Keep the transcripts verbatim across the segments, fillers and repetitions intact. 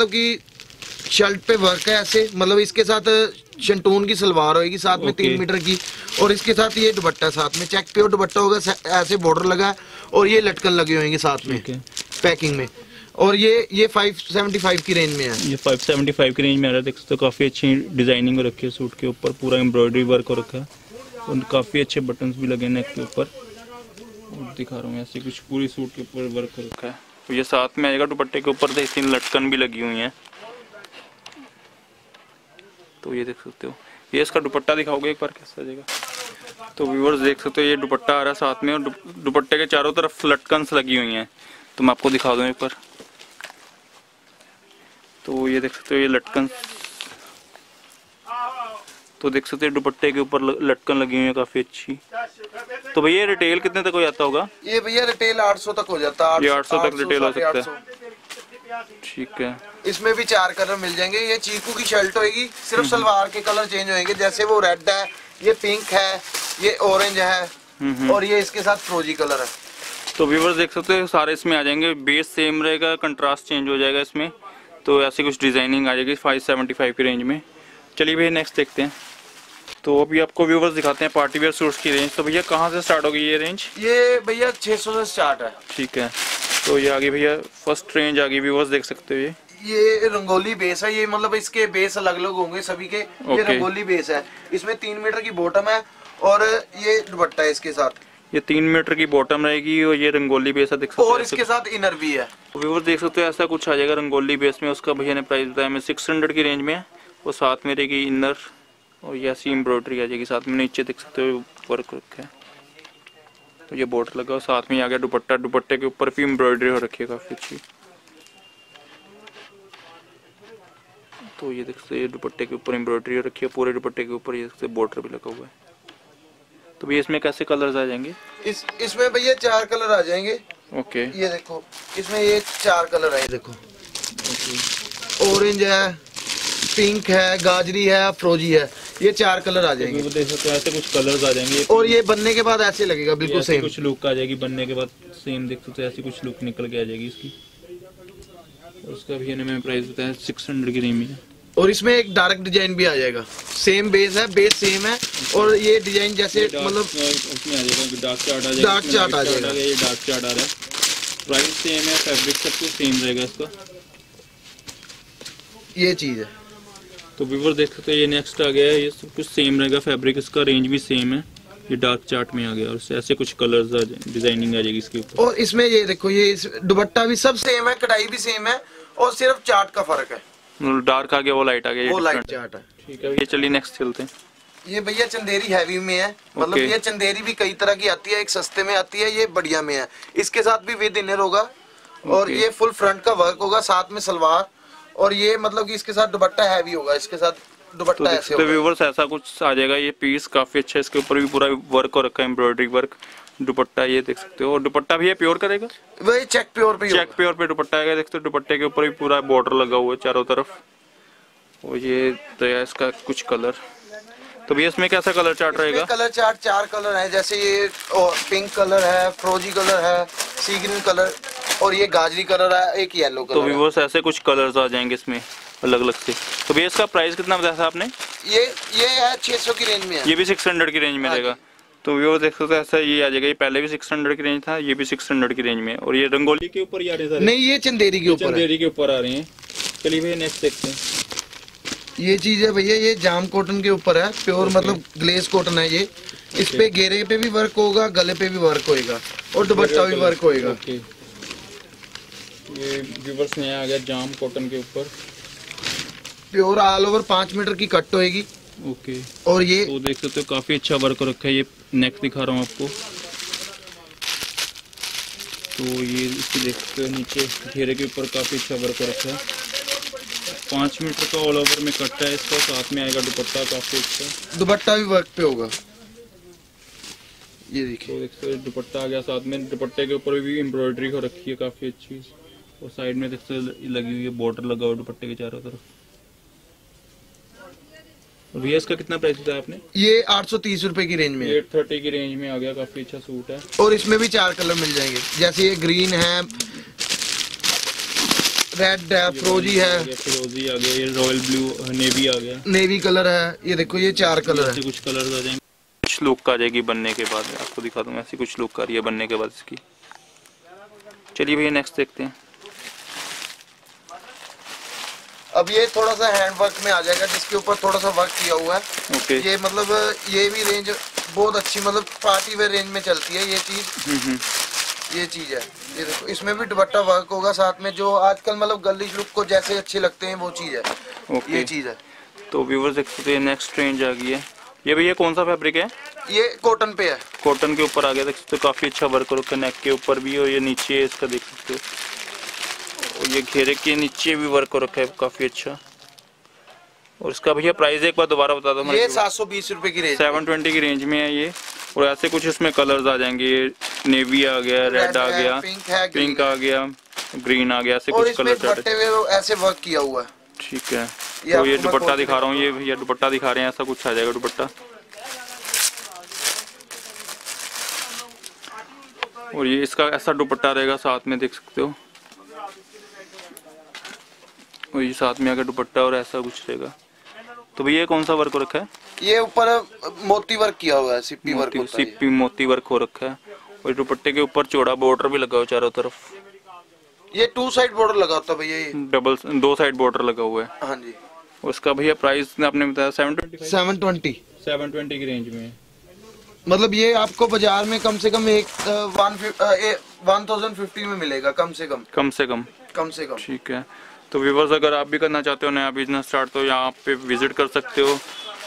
मतलब कि शर्ट पे वर्क है ऐसे, मतलब इसके साथ शंटून की सलवार होगी साथ में तीन मीटर की, और इसके साथ ये दुपट्टा साथ में चेक प्योर दुपट्टा होगा, ऐसे बॉर्डर लगा और ये लटकन लगे होंगे साथ में पैकिंग में। और ये ये पाँच सौ पचहत्तर की रेंज में है, ये पाँच सौ पचहत्तर की रेंज में आ रहा है। देखो तो काफ़ी अच्छी डिजाइनिंग हो रखी है सूट के ऊपर, पूरा एम्ब्रॉयडरी वर्क हो रखा है और काफ़ी अच्छे बटन्स भी लगे नेक के ऊपर, और दिखा रहा हूँ ऐसे कुछ पूरी सूट के ऊपर वर्क हो रखा है। तो ये साथ में आएगा दुपट्टे के ऊपर, देखिए लटकन भी लगी हुई हैं। तो ये देख सकते हो, ये इसका दुपट्टा दिखाओगे एक बार कैसा जाएगा। तो व्यूवर्स देख सकते हो ये दुपट्टा आ रहा है साथ में, और दुपट्टे के चारों तरफ लटकन्स लगी हुई हैं। तो मैं आपको दिखा दूँ एक बार, तो ये देख सकते हो ये लटकन, तो देख सकते हो दुपट्टे के ऊपर लटकन लगी हुई है काफी अच्छी। तो भैया रिटेल कितने तक हो जाता होगा? ये भैया रिटेल आठ सौ तक हो जाता है, ये आठ सौ तक रिटेल हो सकता है। ठीक है, इसमें भी चार कलर मिल जाएंगे। ये चीकू की शर्ट होगी, सिर्फ सलवार के कलर चेंज होंगे, जैसे वो रेड है, ये पिंक है, ये ऑरेंज है, और ये इसके साथ फ्रोजी कलर है। तो व्यूअर्स देख सकते हो सारे इसमें आ जाएंगे, बेस सेम रहेगा, कंट्रास्ट चेंज हो जाएगा इसमें। तो ऐसी कुछ डिज़ाइनिंग आ जाएगी पाँच सौ पचहत्तर की रेंज में। चलिए भैया नेक्स्ट देखते हैं। तो अभी आपको व्यूवर्स दिखाते हैं पार्टी वेयर सूट्स की रेंज। तो भैया कहाँ से स्टार्ट होगी ये रेंज? ये भैया छः सौ से स्टार्ट है। ठीक है, तो ये आ गई भैया फर्स्ट रेंज आ गई, व्यूवर्स देख सकते हो ये ये रंगोली बेस है। ये मतलब इसके बेस अलग अलग होंगे सभी के, ये रंगोली बेस है, इसमें तीन मीटर की बॉटम है और ये दुपट्टा है इसके साथ, ये तीन मीटर की बॉटम रहेगी और ये रंगोली बेस है देख सकते हो, और इसके साथ इनर भी है। व्यूअर्स देख सकते हो ऐसा कुछ आ जाएगा रंगोली बेस में, उसका भैया ने प्राइस बताया हमें सिक्स हंड्रेड की रेंज में, और साथ में रहेगी इनर और ये ऐसी एम्ब्रॉयडरी आ जाएगी साथ में। नीचे देख सकते हो वर्क रखा है, तो ये बॉर्डर लगा और साथ में आ गया दुपट्टा, दुपट्टे के ऊपर भी एम्ब्रॉयडरी हो रखी है काफ़ी अच्छी। तो ये देख सकते दुपट्टे के ऊपर एम्ब्रॉयडरी हो रखी है, पूरे दुपट्टे के ऊपर ये देख सकते बॉर्डर भी लगा हुआ है। तो भैया इसमें कैसे कलर्स आ जाएंगे? इस इसमें भैया चार कलर आ जाएंगे। ओके, ये देखो इसमें ये चार कलर आए, देखो ऑरेंज है, पिंक है, गाजरी है, फ्रोजी है, ये चार कलर आ जाएंगे। तो देख सकते हो ऐसे कुछ कलर्स आ जाएंगे, और ये बनने के बाद ऐसे लगेगा बिल्कुल सेम, कुछ लुक आ जाएगी बनने के बाद सेम। देख सकते हो ऐसी कुछ लुक निकल के आ जाएगी इसकी, उसका भैया ने मैंने प्राइस बताया सिक्स हंड्रेड की रेंज में। और इसमें एक डार्क डिजाइन भी आ जाएगा, सेम बेस है, बेस सेम है, और ये डिजाइन जैसे मतलब डार्क चार्ट आ जाएगा, डार्क चार्ट आ जाएगा, ये डार्क चार्ट आ रहा है, प्राइस सेम है, फैब्रिक सब कुछ सेम रहेगा इसका, ये चीज है। तो व्यूअर्स देख सकते हो ये नेक्स्ट आ गया है, ये सब कुछ सेम रहेगा, फैब्रिक इसका रेंज भी सेम है, ये डार्क चार्ट में आ गया, और ऐसे कुछ कलर्स आ जाएंगे, डिजाइनिंग आ जाएगी इसके ऊपर। और इसमें ये देखो ये दुपट्टा भी सब सेम है, कढ़ाई भी सेम है, और सिर्फ चार्ट का फर्क है, डार्क आ गया वो लाइट आ गया, वो लाइट चार्ट है। ठीक है, ये चलिए नेक्स्ट चलते हैं। ये भैया चंदेरी हैवी में है, मतलब ये चंदेरी भी कई तरह की आती है, एक सस्ते में आती है, ये बढ़िया में है, इसके साथ भी विद इनर होगा, और ये फुल फ्रंट का वर्क होगा, साथ में सलवार, और ये मतलब कि इसके साथ दुपट्टा हैवी होगा, इसके साथ दुपट्टा ऐसे होगा। तो व्यूअर्स ऐसा कुछ आ जाएगा, ये पीस काफी अच्छा है, इसके ऊपर भी पूरा वर्क हो रखा है, एम्ब्रॉयडरी वर्क, दुपट्टा ये देख सकते हो, और दुपट्टा भी ये प्योर करेगा, वही चेक प्योर पे चेक प्योर पे दुपट्टा आएगा। देख सकते हो दुपट्टे के ऊपर भी पूरा बॉर्डर लगा हुआ है चारों तरफ, और ये तो इसका कुछ कलर। तो भैया इसमें कैसा कलर चार्ट रहेगा? कलर चार्ट चार कलर है, जैसे ये पिंक कलर है, फ्रोजी कलर है, सी ग्रीन कलर, और ये गाजरी कलर है, एक येलो कलर। तो व्यूअर्स ऐसे कुछ कलर्स आ जाएंगे इसमें अलग अलग से। तो भैया इसका प्राइस कितना बताया था आपने? ये ये है छः सौ की रेंज में, ये भी सिक्स हंड्रेड की रेंज में रहेगा। तो व्यूअर्स देख सकते हो ऐसा ये आ जाएगा, ये पहले भी सिक्स हंड्रेड की रेंज था, ये भी सिक्स हंड्रेड की रेंज में, और ये रंगोली के ऊपर आ रहे हैं। नहीं ये चंदेरी के ऊपर, चंदेरी के ऊपर आ रही हैं। चलिए भैया नेक्स्ट देखते हैं। ये चीज है भैया ये जाम कॉटन के ऊपर है, प्योर मतलब ग्लेज कॉटन है ये, इस पे घेरे पे भी वर्क होगा, गले पे भी वर्क होगा, और दुपट्टा भी वर्क होगा। ये व्यूअर्स नया आ गया जाम कॉटन के ऊपर, प्योर ऑल ओवर पाँच मीटर की कट होगी। Okay okay. और ये तो देख सकते हो काफी अच्छा वर्क रखा है, ये नेक दिखा रहा हूँ आपको। तो ये इसकी देख सकते हो नीचे घेरे के ऊपर काफी अच्छा वर्क रखा है, पाँच मीटर का ऑल ओवर में कट है इसका, साथ में आएगा दुपट्टा काफी अच्छा, दुपट्टा भी वर्क पे होगा, ये देखिए। तो देख सकते हो दुपट्टा आ गया, साथ में दुपट्टे के ऊपर भी एम्ब्रॉयडरी हो रखी है काफी अच्छी, और साइड में देख सकते लगी हुई है बॉर्डर लगा हुआ दुपट्टे के चारों तरफ। भैया इसका कितना प्राइस बताया आपने? ये आठ सौ तीस रुपए की रेंज में, एट थर्टी की रेंज में आ गया, काफी अच्छा सूट है, और इसमें भी चार कलर मिल जाएंगे, जैसे ये ग्रीन है, रेड है, फिरोजी है, फिरोजी आ गया, ये रॉयल ब्लू नेवी आ गया, नेवी कलर है, ये देखो ये चार कलर है। कुछ कलर आ जाएंगे, कुछ लुक आ जाएगी बनने के बाद, आपको दिखा दूंगा ऐसी कुछ लुक आ रही है बनने के बाद इसकी। चलिए भैया नेक्स्ट देखते हैं। अब ये थोड़ा सा हैंड वर्क में आ जाएगा जिसके ऊपर थोड़ा सा वर्क किया हुआ है। okay. ये मतलब ये भी रेंज बहुत अच्छी, मतलब पार्टी वेयर रेंज में चलती है ये चीज। ये चीज है, ये देखो इसमें भी दुपट्टा वर्क होगा साथ में, जो आजकल मतलब गर्लिश लुक को जैसे अच्छे लगते हैं वो चीज है। okay. ये चीज है। तो व्यूवर्स देख सकते हैं नेक्स्ट रेंज आ गई है। ये भैया कौन सा फैब्रिक है? ये कॉटन पे है, कॉटन के ऊपर आ गया, देख सकते हो काफी अच्छा वर्क हो, नेक के ऊपर भी और ये नीचे इसका देख सकते हो, ये घेरे के नीचे भी वर्क हो रखा है काफी अच्छा। और इसका भैया प्राइस एक बार दोबारा बता दो। ये सात सौ बीस रूपए की रेंज, सेवन ट्वेंटी की रेंज में है ये। और ऐसे कुछ इसमें कलर्स आ जाएंगे, ये नेवी आ गया, रेड आ गया, पिंक, है, पिंक आ गया, ग्रीन आ गया, ऐसे कुछ कलर ऐसे वर्क किया हुआ है। ठीक है, तो ये दुपट्टा दिखा रहा हूँ, ये भैया दुपट्टा दिखा रहे हैं, ऐसा कुछ आ जाएगा दुपट्टा। और ये इसका ऐसा दुपट्टा रहेगा साथ में, देख सकते हो, और ये साथ में आगे दुपट्टा और ऐसा कुछ रहेगा। तो भैया कौन सा वर्क हो रखा है? ये ऊपर मोती वर्क किया हुआ है, सिप्पी वर्क होता है, सिप्पी मोती वर्क हो रखा है। और दुपट्टे के ऊपर चौड़ा बॉर्डर भी लगा हुआ चारों तरफ, ये टू साइड बॉर्डर लगा होता है भैया, ये डबल दो साइड बॉर्डर लगा हुआ है। हाँ जी। उसका भैया प्राइस आपने बताया seven twenty seven twenty seven twenty की रेंज में, मतलब ये आपको बाजार में कम से कम एक वन थाउजेंड फिफ्टी में मिलेगा, कम से कम कम से कम कम से कम। ठीक है, तो व्यूवर्स अगर आप भी करना चाहते हो नया बिजनेस स्टार्ट, तो यहाँ पे विजिट कर सकते हो।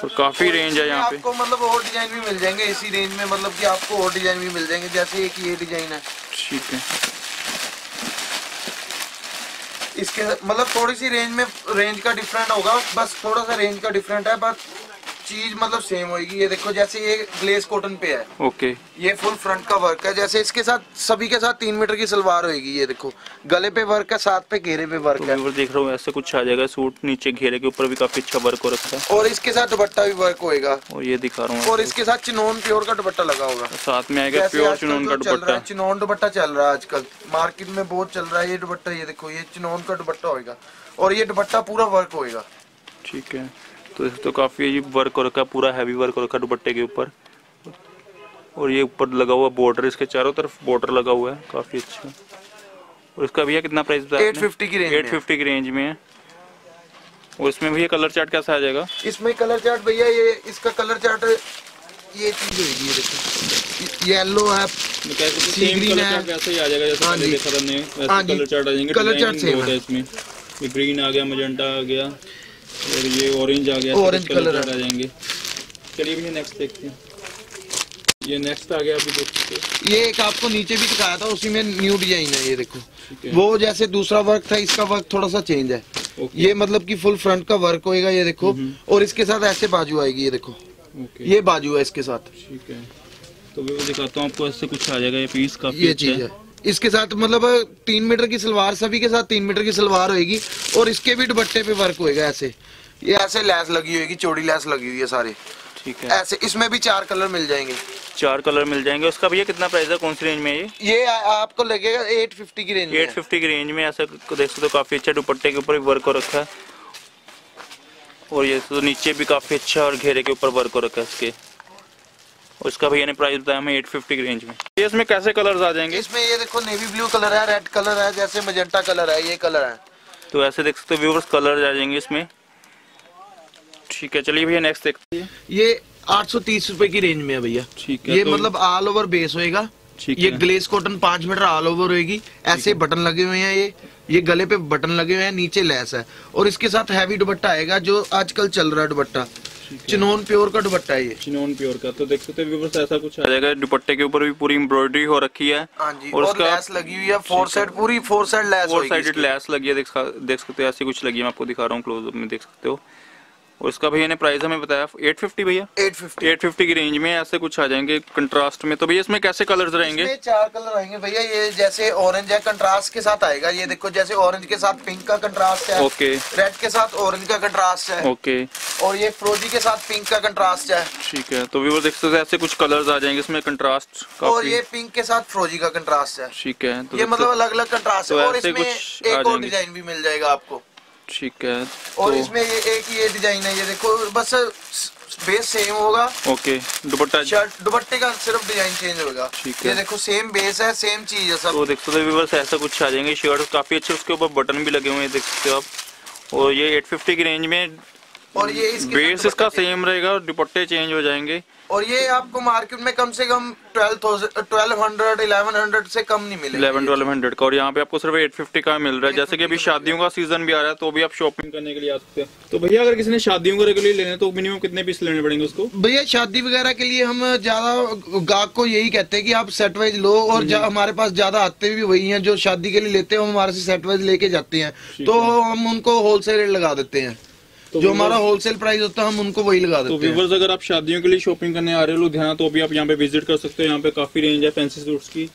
और काफी रेंज है यहाँ पे, आपको मतलब और डिजाइन भी मिल जाएंगे इसी रेंज में, मतलब कि आपको और डिजाइन भी मिल जाएंगे, जैसे एक ये डिजाइन है। ठीक है, इसके मतलब थोड़ी सी रेंज में रेंज का डिफरेंट होगा, बस थोड़ा सा रेंज का डिफरेंट है, बस चीज मतलब सेम होगी। ये देखो जैसे ये ग्लेस कॉटन पे है। Okay okay. ये फुल फ्रंट का वर्क है, जैसे इसके साथ सभी के साथ तीन मीटर की सलवार होगी। ये देखो गले पे वर्क है, साथ पे घेरे पे वर्क तो है। देख रहा हूँ ऐसे कुछ आ जाएगा, सूट नीचे घेरे के ऊपर भी काफी अच्छा वर्क हो रखा है, और इसके साथ दुपट्टा भी वर्क होगा। और ये दिखा रहा हूँ, और इसके साथ चिनोन प्योर का दुपट्टा लगा होगा, साथ में आएगा प्योर चिनोन का दुपट्टा। चिनोन दुपट्टा चल रहा है आजकल मार्केट में, बहुत चल रहा है ये दुपट्टा। ये देखो ये चिनोन का दुपट्टा होगा, और ये दुपट्टा पूरा वर्क होगा। ठीक है, तो इस तो काफ़ी वर्क हो रखा है, पूरा हैवी वर्क हो रखा है दुपट्टे के ऊपर। और ये ऊपर लगा हुआ बॉर्डर, इसके चारों तरफ बॉर्डर लगा हुआ है, काफ़ी अच्छा। और इसका भैया कितना प्राइस बताया? आठ सौ पचास की रेंज, आठ सौ पचास की रेंज में है। और इसमें भैया कलर चार्ट कैसा आ जाएगा? इसमें कलर चार्ट भैया ये इसका कलर चार्ट ये चीज़ होगी, ये देखो येलो है, सी ग्रीन है, वैसे ही आ जाएगा जैसे कलर चार्ट आ जाएंगे। कलर चार्ट सेम है इसमें, ग्रीन आ गया, मजेंटा आ गया, और ये ऑरेंज आ गया, ऑरेंज कलर आ जाएंगे। चलिए भैया नेक्स्ट देखते हैं। ये नेक्स्ट आ गया, अभी देखते हैं। ये एक आपको नीचे भी दिखाया था, उसी में न्यू डिजाइन है। ये देखो वो जैसे दूसरा वर्क था, इसका वर्क थोड़ा सा चेंज है। ये मतलब कि फुल फ्रंट का वर्क होएगा, ये देखो, और इसके साथ ऐसे बाजू आएगी। ये देखो ये बाजू है इसके साथ। ठीक है, तो वो दिखाता हूँ आपको, ऐसे कुछ आ जाएगा। ये पीस काफी ये चीज है, इसके साथ मतलब तीन मीटर की सलवार, सभी के साथ तीन मीटर की सलवार होगी, और इसके भी दुपट्टे पे वर्क होएगा। ऐसे ये ऐसे लैस लगी होगी, चौड़ी लैस लगी हुई है सारे। ठीक है, ऐसे इसमें भी चार कलर मिल जाएंगे, चार कलर मिल जाएंगे। उसका भैया कितना प्राइस है, कौन सी रेंज में ये? ये आ, आपको लगेगा आठ सौ पचास की रेंज, आठ सौ पचास की रेंज में। ऐसा देख सकते हो काफी अच्छा दुपट्टे के ऊपर वर्क हो रखा है, और ये तो नीचे भी काफी अच्छा और घेरे के ऊपर वर्क हो रखा है इसके। उसका भैया ने प्राइस बताया हमें आठ सौ पचास की रेंज में। ये इसमें कैसे कलर्स आ जाएंगे? इसमें ये देखो नेवी ब्लू कलर है, रेड कलर है, जैसे मजेंटा कलर है, ये कलर है। तो ऐसे देख सकते हो व्यूअर्स कलर आ जाएंगे इसमें। ठीक है, चलिए भैया नेक्स्ट देखते हैं। ये आठ सौ तीस रुपए की रेंज में है भैया। ठीक है, ये तो मतलब ऑल ओवर बेस होएगा। ये ग्लेस कॉटन पांच मीटर ऑल ओवर होएगी, ऐसे बटन लगे हुए हैं, ये ये गले पे बटन लगे हुए हैं, नीचे लैस है, और इसके साथ हैवी दुपट्टा आएगा जो आजकल चल रहा है दुपट्टा। चिनोन प्योर का दुपट्टा है ये, चिनोन प्योर का। तो देख सकते हो ऐसा कुछ आ जाएगा, दुपट्टे के ऊपर भी पूरी एम्ब्रॉयडरी हो रखी है, और उसका लैस लगी हुई है, फोर साइड पूरी four side lace, four sided lace लगी है। देख सकते हो ऐसी कुछ लगी है, मैं आपको दिखा रहा हूँ क्लोजअप में, देख सकते हो। और इसका भैया ने प्राइस हमें बताया आठ सौ पचास भैया आठ सौ पचास आठ सौ पचास की रेंज में ऐसे कुछ आ जाएंगे कंट्रास्ट में। तो भैया इसमें कैसे कलर्स रहेंगे? इसमें चार कलर रहेंगे भैया। ये जैसे ऑरेंज है कंट्रास्ट के साथ आएगा, ये देखो जैसे ऑरेंज के साथ पिंक का कंट्रास्ट है, ओके। रेड के साथ ऑरेंज का कंट्रास्ट है, ओके। और ये फ्रोजी के साथ पिंक का कंट्रास्ट है, ठीक है। तो व्यूअर्स देख सकते हैं ऐसे कुछ कलर्स आ जाएंगे इसमें कंट्रास्ट का, और ये पिंक के साथ फ्रोजी का कंट्रास्ट है, ठीक है। ये मतलब अलग अलग कंट्रास्ट है और इसमें एक और डिजाइन भी मिल जाएगा आपको, ठीक है। और तो इसमें ये एक ये डिजाइन है, ये देखो बस बेस सेम होगा, ओके। दुपट्टा शर्ट दुपट्टे का सिर्फ डिजाइन चेंज होगा, ठीक है। ये देखो सेम बेस है, सेम चीज है सब। तो देख सकते हो बस ऐसा कुछ आ जाएंगे शर्ट काफी अच्छे, उसके ऊपर बटन भी लगे हुए हैं देख सकते हो आप। और ये आठ सौ पचास की रेंज में, और ये इसके बेस इसका सेम रहेगा और दुपट्टे चेंज हो जाएंगे। और ये आपको मार्केट में कम से कम बारह सौ, ग्यारह सौ, ग्यारह सौ से कम नहीं मिलेगा, ग्यारह सौ, बारह सौ का। और यहाँ पे आपको सिर्फ आठ सौ पचास का मिल रहा है। जैसे कि अभी शादियों का सीजन भी आ रहा है, तो भी आप शॉपिंग करने के लिए आ सकते हैं। तो भैया अगर किसी ने शादियों को रेगुलर लेने तो मिनिमम कितने पीस लेने पड़ेंगे उसको? भैया शादी वगैरह के लिए हम ज्यादा गाहक को यही कहते हैं कि आप सेट वाइज लो, और हमारे पास ज्यादा आते भी वही है जो शादी के लिए लेते हैं, हमारे से सेट वाइज लेके जाते हैं, तो हम उनको होलसेल रेट लगा देते हैं। तो जो हमारा होलसेल प्राइस होता है हम उनको वही लगा देते हैं। तो व्यूअर्स अगर आप शादियों के लिए शॉपिंग करने आ रहे हो लुधियाना, तो अभी आप यहाँ पे विजिट कर सकते हो। यहाँ पे काफी रेंज है फैंसी सूट्स की।